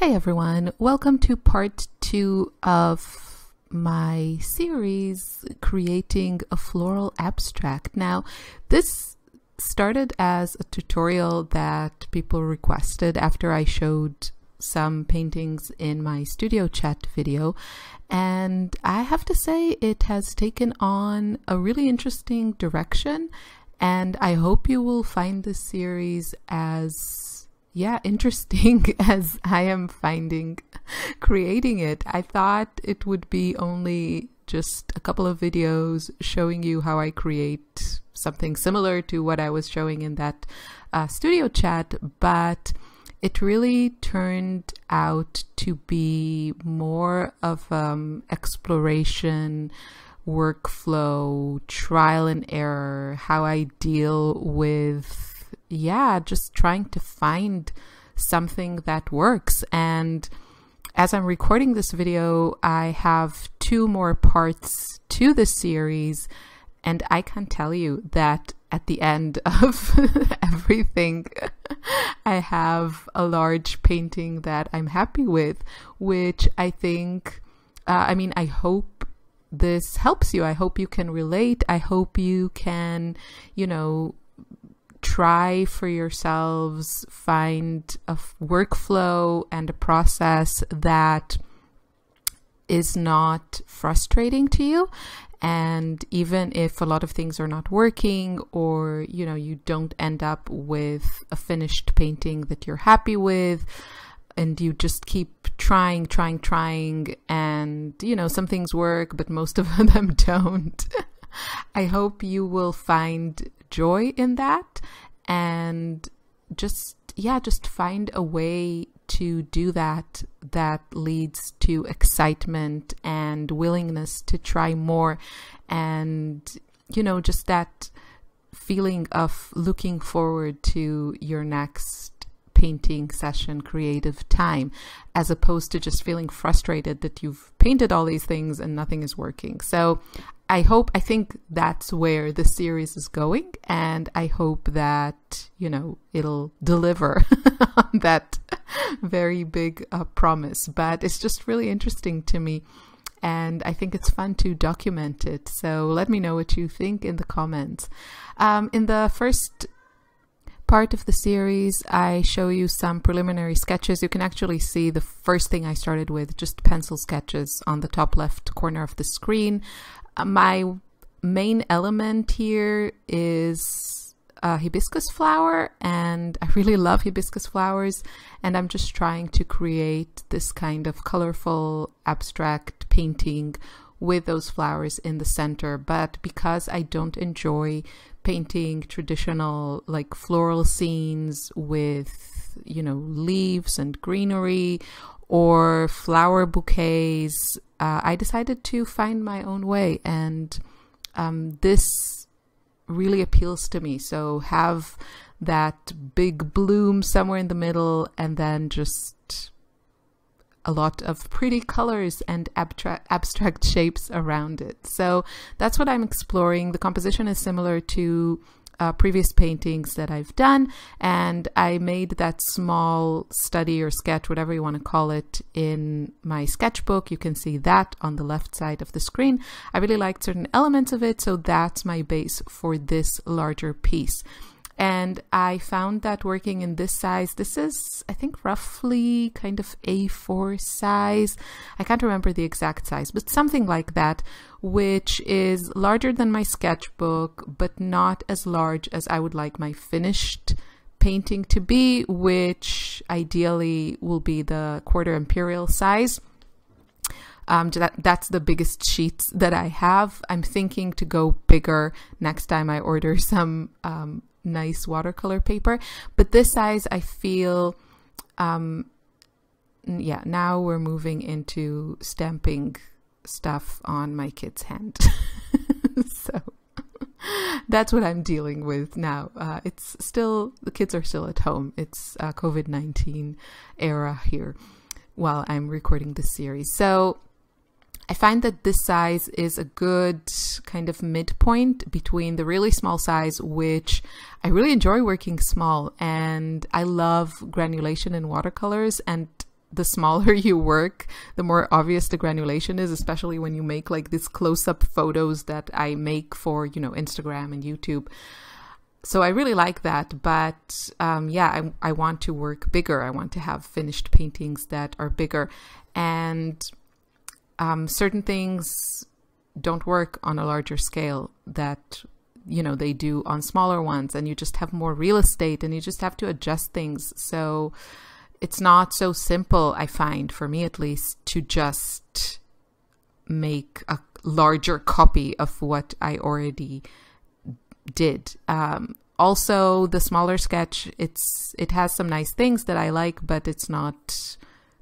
Hey everyone, welcome to part 2 of my series, Creating a Floral Abstract. Now, this started as a tutorial that people requested after I showed some paintings in my studio chat video, and I have to say it has taken on a really interesting direction, and I hope you will find this series as interesting as I am finding creating it. I thought it would be only just a couple of videos showing you how I create something similar to what I was showing in that studio chat, but it really turned out to be more of exploration, workflow, trial and error, how I deal with just trying to find something that works. And as I'm recording this video, I have 2 more parts to the series, and I can tell you that at the end of everything, I have a large painting that I'm happy with, which I think, I hope this helps you. I hope you can relate. I hope you can, try for yourselves, find a workflow and a process that is not frustrating to you. And even if a lot of things are not working, or, you don't end up with a finished painting that you're happy with, and you just keep trying, and, some things work, but most of them don't. I hope you will find joy in that, and just find a way to do that that leads to excitement and willingness to try more, and just that feeling of looking forward to your next painting session, creative time, as opposed to just feeling frustrated that you've painted all these things and nothing is working. So I think that's where the series is going, and I hope that, it'll deliver on that very big promise. But it's just really interesting to me, and I think it's fun to document it. So let me know what you think in the comments. In the first part of the series, I show you some preliminary sketches. You can actually see the first thing I started with, just pencil sketches on the top left corner of the screen. My main element here is hibiscus flower, and I really love hibiscus flowers, and I'm just trying to create this kind of colorful abstract painting with those flowers in the center. But because I don't enjoy painting traditional like floral scenes with leaves and greenery or flower bouquets, I decided to find my own way, and this really appeals to me. So have that big bloom somewhere in the middle, and then just a lot of pretty colors and abstract shapes around it. So that's what I'm exploring. The composition is similar to previous paintings that I've done, and I made that small study or sketch, whatever you want to call it, in my sketchbook. You can see that on the left side of the screen. I really liked certain elements of it, so that's my base for this larger piece. And I found that working in this size, this is, I think, roughly kind of A4 size. I can't remember the exact size, but something like that, which is larger than my sketchbook, but not as large as I would like my finished painting to be, which ideally will be the quarter imperial size. That's the biggest sheets that I have. I'm thinking to go bigger next time I order some nice watercolor paper, but this size I feel, now we're moving into stamping stuff on my kid's hand. So that's what I'm dealing with now. It's still, the kids are still at home. It's COVID-19 era here while I'm recording this series. So I find that this size is a good kind of midpoint between the really small size, which I really enjoy working small, and I love granulation in watercolors, and the smaller you work, the more obvious the granulation is, especially when you make like these close-up photos that I make for, you know, Instagram and YouTube. So I really like that, but yeah, I want to work bigger. I want to have finished paintings that are bigger, and certain things don't work on a larger scale that, you know, they do on smaller ones, and you just have more real estate and you just have to adjust things. So it's not so simple, I find, for me at least, to just make a larger copy of what I already did. Also, the smaller sketch, it has some nice things that I like, but it's not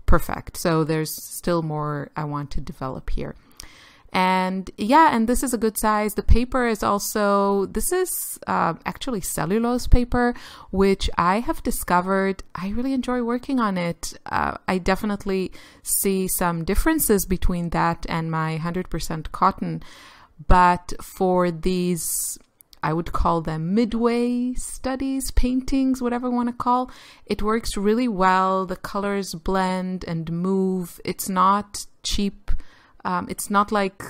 perfect. So there's still more I want to develop here. And yeah, and this is a good size. The paper is also, this is actually cellulose paper, which I have discovered I really enjoy working on it. I definitely see some differences between that and my 100% cotton. But for these, I would call them midway studies, paintings, whatever you want to call, it works really well. The colors blend and move. It's not cheap. It's not like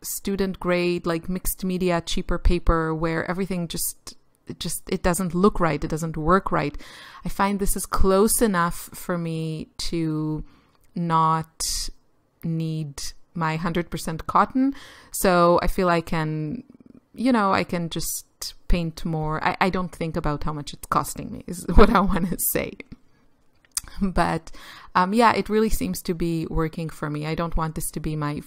student grade, like mixed media, cheaper paper where everything it doesn't look right. It doesn't work right. I find this is close enough for me to not need my 100% cotton. So I feel I can, you know, I can just paint more. I don't think about how much it's costing me is what I want to say. But yeah, it really seems to be working for me. I don't want this to be my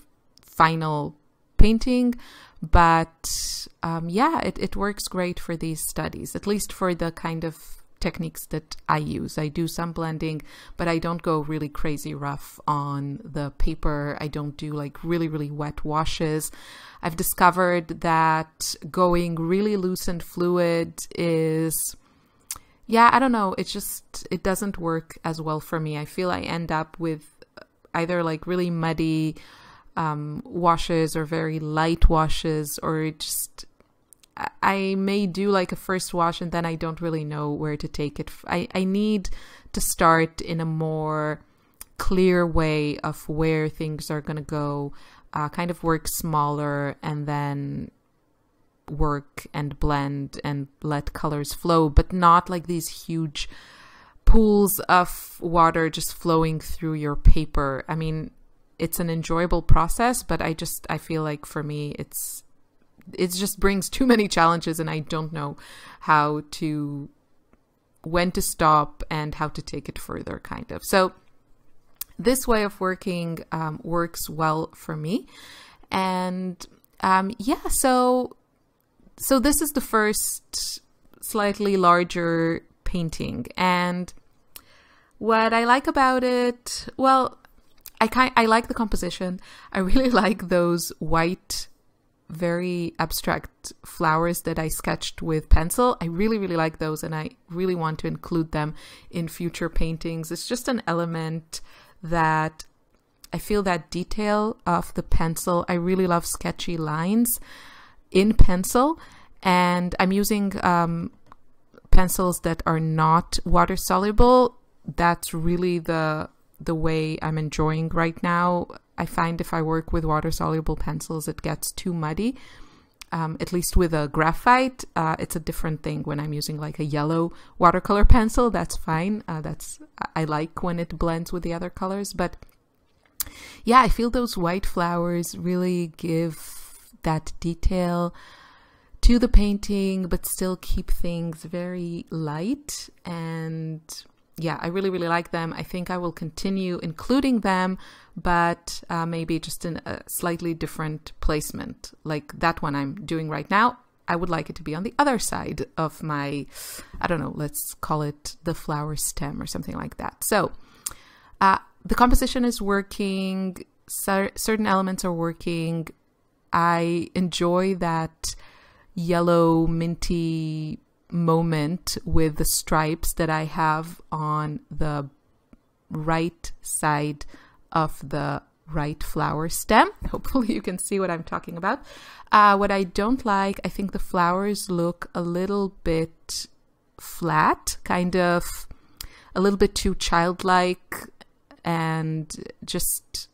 final painting, but yeah, it works great for these studies, at least for the kind of techniques that I use. I do some blending, but I don't go really crazy rough on the paper. I don't do like really, really wet washes. I've discovered that going really loose and fluid is... yeah, I don't know. It's just, it doesn't work as well for me. I feel I end up with either like really muddy washes or very light washes, or just, I may do like a first wash and then I don't really know where to take it. I need to start in a more clear way of where things are going to go, kind of work smaller and then work and blend and let colors flow, but not like these huge pools of water just flowing through your paper. I mean, it's an enjoyable process, but I feel like for me, it just brings too many challenges, and I don't know how to, when to stop and how to take it further, kind of. So this way of working works well for me. And yeah, so this is the first slightly larger painting, and what I like about it, well, I like the composition. I really like those white, very abstract flowers that I sketched with pencil. I really, really like those, and I really want to include them in future paintings. It's just an element that I feel, that detail of the pencil. I really love sketchy lines in pencil, and I'm using pencils that are not water soluble. That's really the way I'm enjoying right now. I find if I work with water soluble pencils, it gets too muddy. At least with a graphite, it's a different thing. When I'm using like a yellow watercolor pencil, that's fine. I like when it blends with the other colors. But yeah, I feel those white flowers really give that detail to the painting, but still keep things very light. And yeah, I really, really like them. I think I will continue including them, but maybe just in a slightly different placement. Like that one I'm doing right now, I would like it to be on the other side of my, I don't know, let's call it the flower stem or something like that. So the composition is working, certain elements are working. I enjoy that yellow minty moment with the stripes that I have on the right side of the right flower stem. Hopefully you can see what I'm talking about. What I don't like, I think the flowers look a little bit flat, kind of a little bit too childlike, and just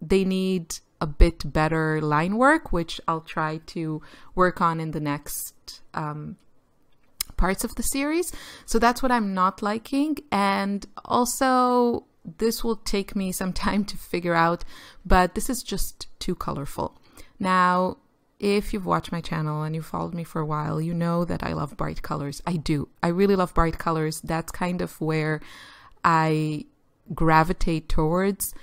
they need a bit better line work, which I'll try to work on in the next parts of the series. So that's what I'm not liking, and also this will take me some time to figure out, but this is just too colorful. Now, if you've watched my channel and you've followed me for a while, you know that I love bright colors. I do. I really love bright colors. That's kind of where I gravitate towards,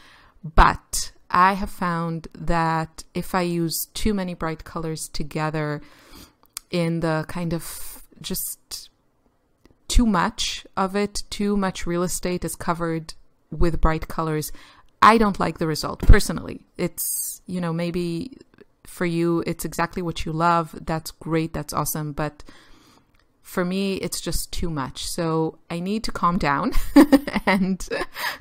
but I have found that if I use too many bright colors together in the kind of just too much of it, too much real estate is covered with bright colors, I don't like the result personally. It's, you know, maybe for you, it's exactly what you love. That's great. That's awesome. But for me, it's just too much. So I need to calm down. And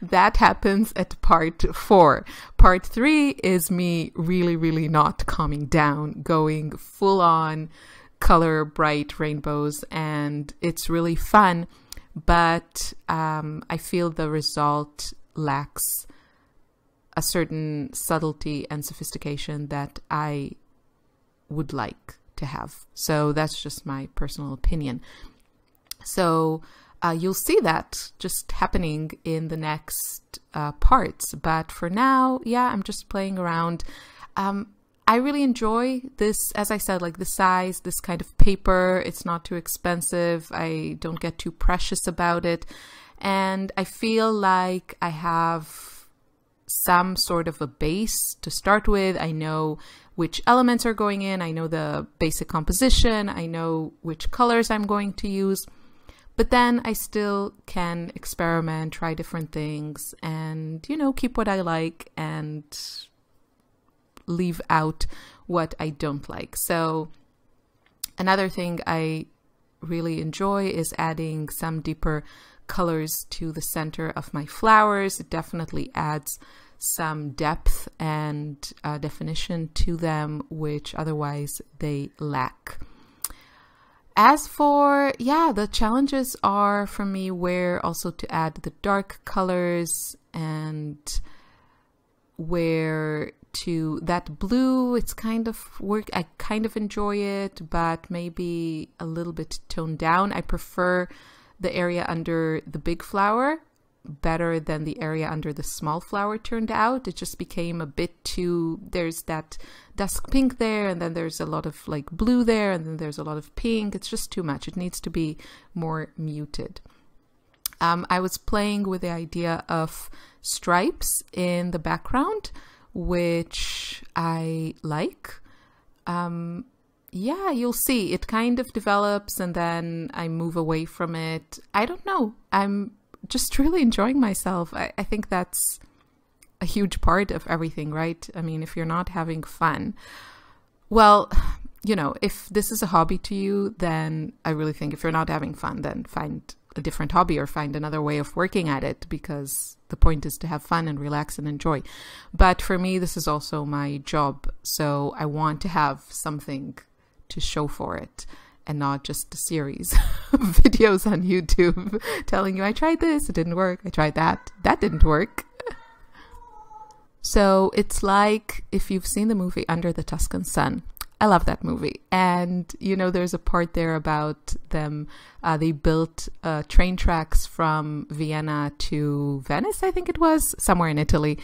that happens at part 4. Part 3 is me really, really not calming down, going full on color, bright rainbows. And it's really fun. But I feel the result lacks a certain subtlety and sophistication that I would like to have. So that's just my personal opinion. So you'll see that just happening in the next parts. But for now, yeah, I'm just playing around. I really enjoy this, as I said, like the size, this kind of paper. It's not too expensive. I don't get too precious about it. And I feel like I have some sort of a base to start with. I know which elements are going in. I know the basic composition. I know which colors I'm going to use. But then I still can experiment, try different things, and, you know, keep what I like and leave out what I don't like. So another thing I really enjoy is adding some deeper colors to the center of my flowers. It definitely adds some depth and definition to them, which otherwise they lack. As for, yeah, the challenges are for me where also to add the dark colors and where to that blue. It's kind of work. I kind of enjoy it, but maybe a little bit toned down. I prefer the area under the big flower better than the area under the small flower turned out. It just became a bit too, there's that dusk pink there, and then there's a lot of like blue there, and then there's a lot of pink. It's just too much. It needs to be more muted. I was playing with the idea of stripes in the background, which I like. Yeah, you'll see it kind of develops and then I move away from it. I don't know. I'm just really enjoying myself. I think that's a huge part of everything, right? I mean, if you're not having fun, well, you know, if this is a hobby to you, then I really think if you're not having fun, then find a different hobby or find another way of working at it, because the point is to have fun and relax and enjoy. But for me, this is also my job. So I want to have something to show for it and not just a series of videos on YouTube telling you, I tried this, it didn't work. I tried that, that didn't work. So it's like if you've seen the movie Under the Tuscan Sun. I love that movie. And, you know, there's a part there about them. They built train tracks from Vienna to Venice, I think it was, somewhere in Italy,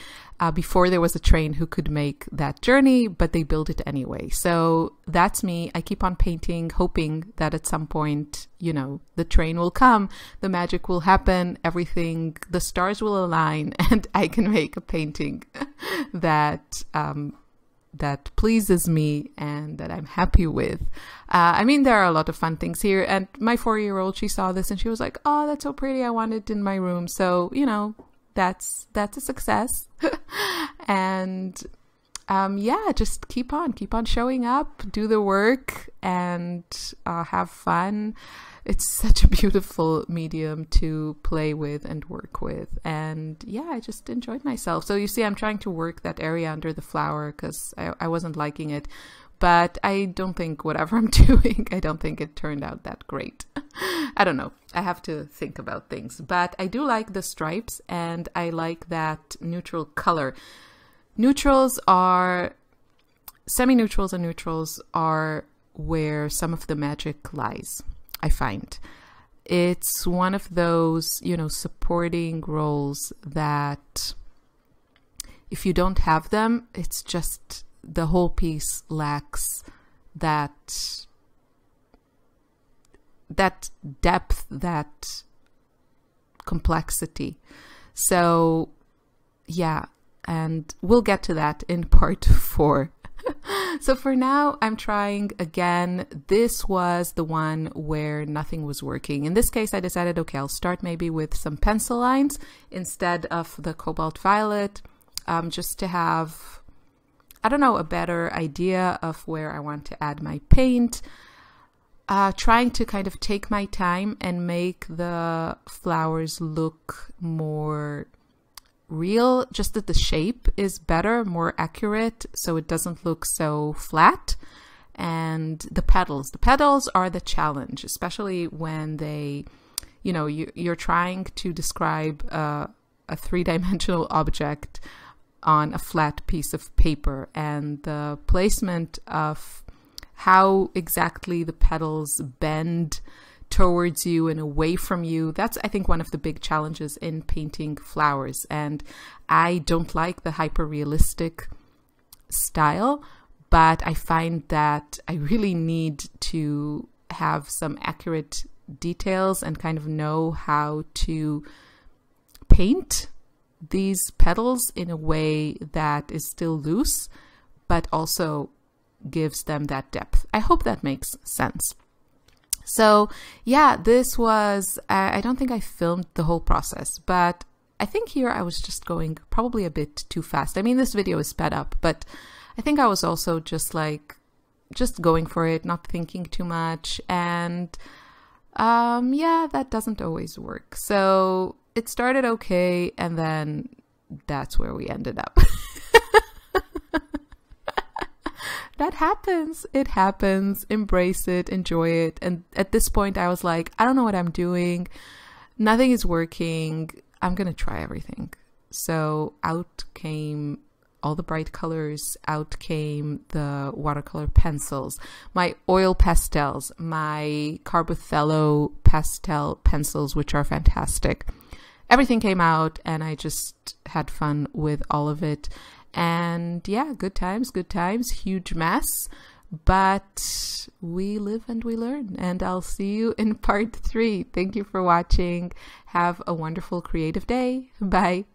before there was a train who could make that journey, but they built it anyway. So that's me. I keep on painting, hoping that at some point, you know, the train will come, the magic will happen, everything, the stars will align, and I can make a painting that that pleases me and that I'm happy with. I mean, there are a lot of fun things here, and my 4-year-old, she saw this and she was like, oh, that's so pretty. I want it in my room. So, you know, that's a success. And yeah, just keep on showing up, do the work, and have fun. It's such a beautiful medium to play with and work with. And yeah, I just enjoyed myself. So you see, I'm trying to work that area under the flower because I wasn't liking it. but I don't think whatever I'm doing, I don't think it turned out that great. I don't know. I have to think about things, but I do like the stripes and I like that neutral color. Neutrals are, semi-neutrals and neutrals are where some of the magic lies, I find. It's one of those, you know, supporting roles that if you don't have them, it's just the whole piece lacks that depth, that complexity. So yeah, and we'll get to that in part 4. So for now, I'm trying again. This was the one where nothing was working. In this case, I decided, okay, I'll start maybe with some pencil lines instead of the cobalt violet, just to have, I don't know, a better idea of where I want to add my paint. Trying to kind of take my time and make the flowers look more real, just that the shape is better, more accurate, so it doesn't look so flat. And the petals are the challenge, especially when they, you know, you're trying to describe a three-dimensional object on a flat piece of paper, and the placement of how exactly the petals bend towards you and away from you. That's, I think, one of the big challenges in painting flowers. And I don't like the hyper-realistic style, but I find that I really need to have some accurate details and kind of know how to paint these petals in a way that is still loose, but also gives them that depth. I hope that makes sense. So yeah, this was, I don't think I filmed the whole process, but I think here I was just going probably a bit too fast. I mean, this video is sped up, but I think I was also just like, just going for it, not thinking too much. And yeah, that doesn't always work. So it started okay, and then that's where we ended up. That happens. It happens. Embrace it. Enjoy it. And at this point, I was like, I don't know what I'm doing. Nothing is working. I'm going to try everything. So out came all the bright colors. Out came the watercolor pencils, my oil pastels, my Carbothello pastel pencils, which are fantastic. Everything came out and I just had fun with all of it. And yeah, good times, huge mess, but we live and we learn, and I'll see you in part 3. Thank you for watching. Have a wonderful creative day. Bye.